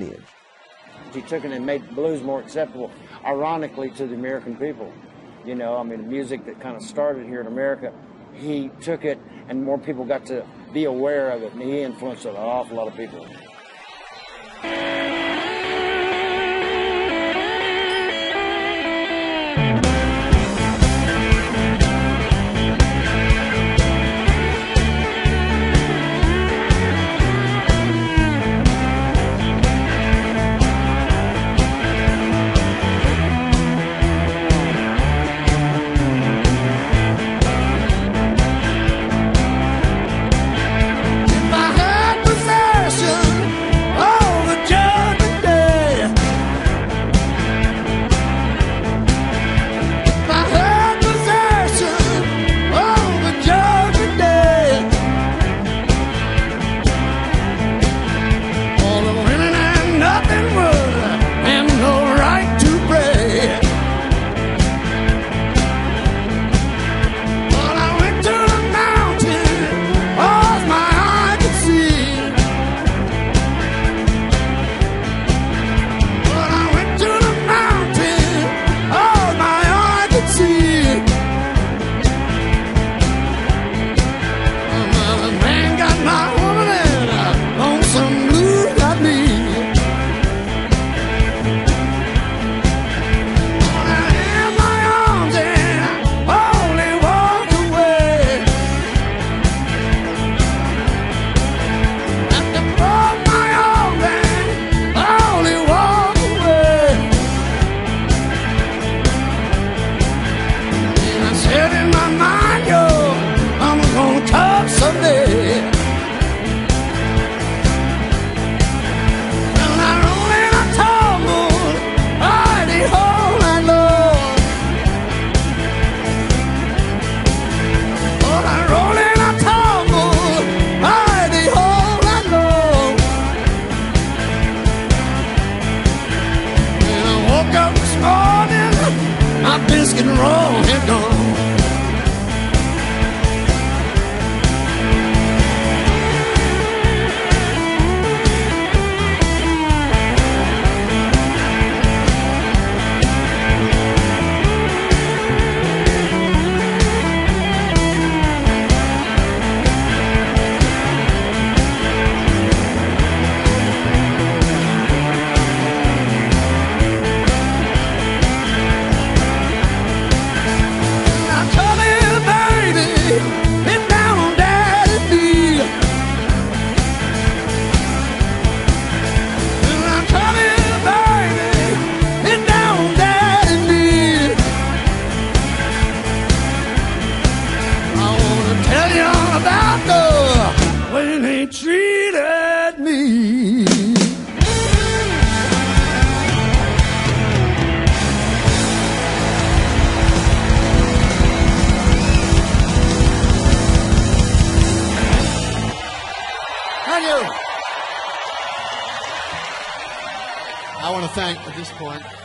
lineage. He took it and made blues more acceptable, ironically, to the American people. You know, I mean, the music that kind of started here in America, he took it and more people got to be aware of it, and he influenced an awful lot of people. I want to thank, at this point,